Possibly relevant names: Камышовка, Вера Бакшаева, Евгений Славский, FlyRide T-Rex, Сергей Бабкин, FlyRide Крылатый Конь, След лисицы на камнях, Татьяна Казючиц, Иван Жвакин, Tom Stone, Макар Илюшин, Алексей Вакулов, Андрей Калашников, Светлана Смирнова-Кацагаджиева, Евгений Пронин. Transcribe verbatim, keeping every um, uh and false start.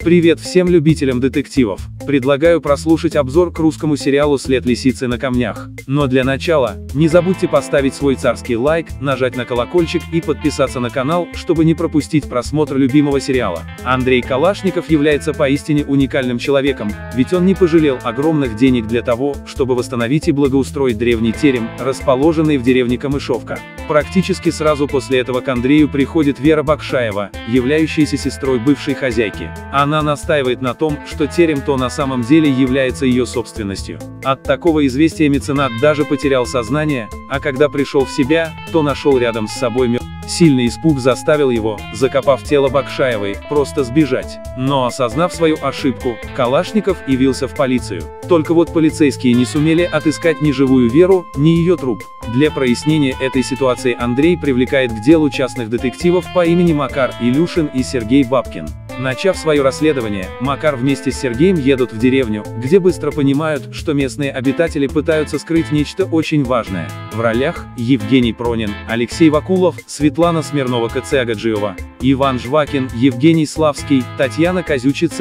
Привет всем любителям детективов! Предлагаю прослушать обзор к русскому сериалу «След лисицы на камнях». Но для начала, не забудьте поставить свой царский лайк, нажать на колокольчик и подписаться на канал, чтобы не пропустить просмотр любимого сериала. Андрей Калашников является поистине уникальным человеком, ведь он не пожалел огромных денег для того, чтобы восстановить и благоустроить древний терем, расположенный в деревне Камышовка. Практически сразу после этого к Андрею приходит Вера Бакшаева, являющаяся сестрой бывшей хозяйки. Она настаивает на том, что терем то на самом деле является ее собственностью. От такого известия меценат даже потерял сознание, а когда пришел в себя, то нашел рядом с собой мертвого. Сильный испуг заставил его, закопав тело Бакшаевой, просто сбежать. Но осознав свою ошибку, Калашников явился в полицию. Только вот полицейские не сумели отыскать ни живую Веру, ни ее труп. Для прояснения этой ситуации Андрей привлекает к делу частных детективов по имени Макар Илюшин и Сергей Бабкин. Начав свое расследование, Макар вместе с Сергеем едут в деревню, где быстро понимают, что местные обитатели пытаются скрыть нечто очень важное. В ролях Евгений Пронин, Алексей Вакулов, Светлана Смирнова-Кацагаджиева, Иван Жвакин, Евгений Славский, Татьяна Казючиц.